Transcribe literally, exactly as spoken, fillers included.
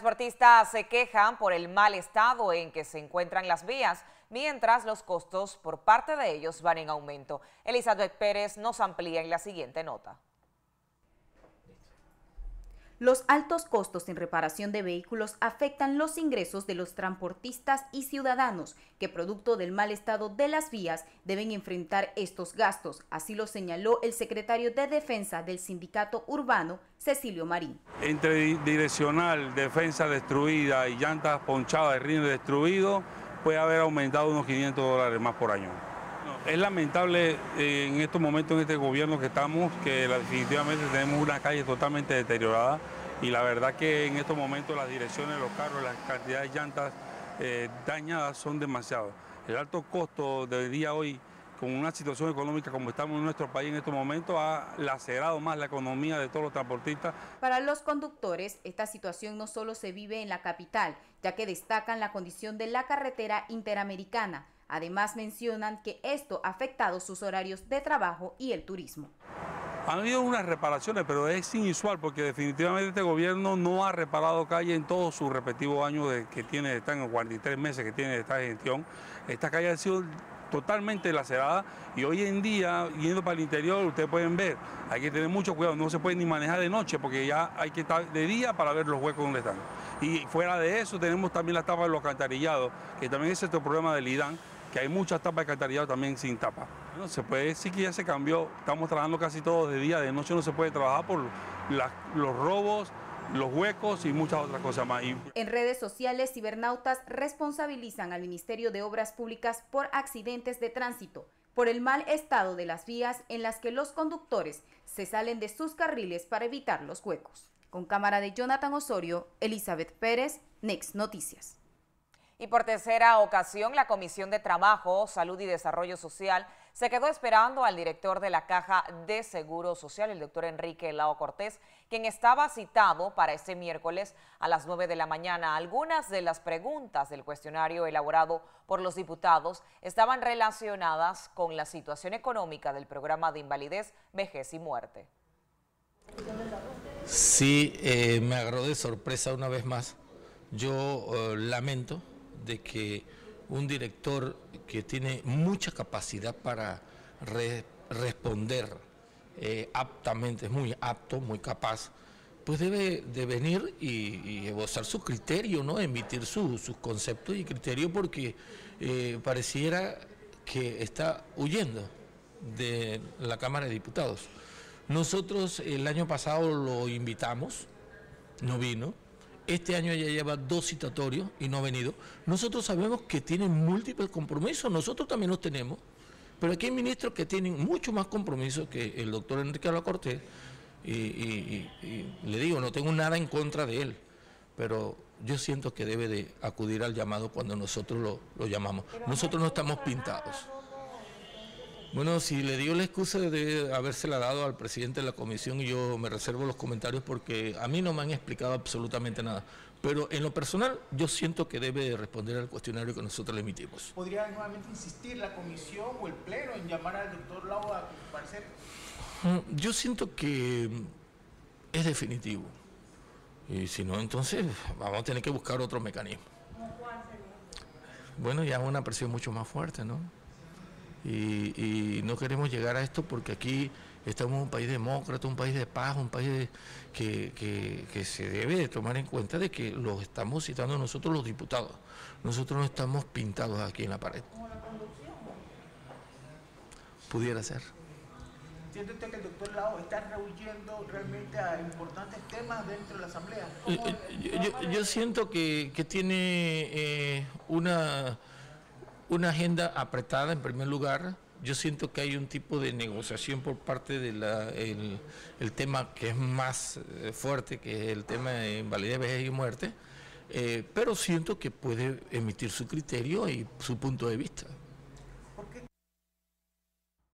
transportistas se quejan por el mal estado en que se encuentran las vías, mientras los costos por parte de ellos van en aumento. Elizabeth Pérez nos amplía en la siguiente nota. Los altos costos en reparación de vehículos afectan los ingresos de los transportistas y ciudadanos que, producto del mal estado de las vías, deben enfrentar estos gastos. Así lo señaló el secretario de Defensa del Sindicato Urbano, Cecilio Marín. Entre direccional, defensa destruida y llantas ponchadas, rines destruidos, puede haber aumentado unos quinientos dólares más por año. Es lamentable eh, en estos momentos, en este gobierno que estamos, que la, definitivamente tenemos una calle totalmente deteriorada y la verdad que en estos momentos las direcciones de los carros, las cantidades de llantas eh, dañadas son demasiadas. El alto costo del día hoy, con una situación económica como estamos en nuestro país en estos momentos, ha lacerado más la economía de todos los transportistas. Para los conductores, esta situación no solo se vive en la capital, ya que destacan la condición de la carretera interamericana. Además mencionan que esto ha afectado sus horarios de trabajo y el turismo. Han habido unas reparaciones, pero es inusual porque definitivamente este gobierno no ha reparado calle en todos sus respectivos años de, que tiene, están en cuarenta y tres meses que tiene esta gestión. Estas calles han sido totalmente laceradas y hoy en día, yendo para el interior, ustedes pueden ver, hay que tener mucho cuidado, no se puede ni manejar de noche porque ya hay que estar de día para ver los huecos donde están. Y fuera de eso tenemos también las tapas de los alcantarillados, que también es otro problema del IDAN, que hay muchas tapas de alcantarillado también sin tapa. Bueno, se puede decir que ya se cambió, estamos trabajando casi todos de día, de noche no se puede trabajar por la, los robos, los huecos y muchas otras cosas más. En redes sociales, cibernautas responsabilizan al Ministerio de Obras Públicas por accidentes de tránsito, por el mal estado de las vías en las que los conductores se salen de sus carriles para evitar los huecos. Con cámara de Jonathan Osorio, Elizabeth Pérez, Next Noticias. Y por tercera ocasión, la Comisión de Trabajo, Salud y Desarrollo Social se quedó esperando al director de la Caja de Seguro Social, el doctor Enrique Lau Cortés, quien estaba citado para este miércoles a las nueve de la mañana. Algunas de las preguntas del cuestionario elaborado por los diputados estaban relacionadas con la situación económica del programa de invalidez, vejez y muerte. Sí, eh, me agarró de sorpresa una vez más. Yo eh, lamento de que un director que tiene mucha capacidad para re responder eh, aptamente, es muy apto, muy capaz, pues debe de venir y, y esbozar su criterio, ¿no? Emitir su, sus conceptos y criterio, porque eh, pareciera que está huyendo de la Cámara de Diputados. Nosotros el año pasado lo invitamos, no vino. Este año ya lleva dos citatorios y no ha venido. Nosotros sabemos que tienen múltiples compromisos, nosotros también los tenemos, pero aquí hay ministros que tienen mucho más compromisos que el doctor Enrique Lau Cortés, y, y, y, y le digo, no tengo nada en contra de él, pero yo siento que debe de acudir al llamado cuando nosotros lo, lo llamamos. Nosotros no estamos pintados. Bueno, si le dio la excusa de habérsela dado al presidente de la comisión, y yo me reservo los comentarios porque a mí no me han explicado absolutamente nada. Pero en lo personal, yo siento que debe responder al cuestionario que nosotros le emitimos. ¿Podría nuevamente insistir la comisión o el pleno en llamar al doctor Lau a parecer? Yo siento que es definitivo. Y si no, entonces vamos a tener que buscar otro mecanismo. ¿Cómo cuál sería? Bueno, ya una presión mucho más fuerte, ¿no? Y, y no queremos llegar a esto porque aquí estamos en un país demócrata, un país de paz, un país de, que, que, que se debe de tomar en cuenta de que los estamos citando nosotros los diputados. Nosotros no estamos pintados aquí en la pared. ¿Como la conducción? Pudiera ser. ¿Siente usted que el doctor Lau está rehuyendo realmente a importantes temas dentro de la Asamblea? Yo, yo, yo siento que, que tiene eh, una... Una agenda apretada en primer lugar. Yo siento que hay un tipo de negociación por parte del de el tema que es más eh, fuerte, que es el tema de invalidez, vejez y muerte, eh, pero siento que puede emitir su criterio y su punto de vista.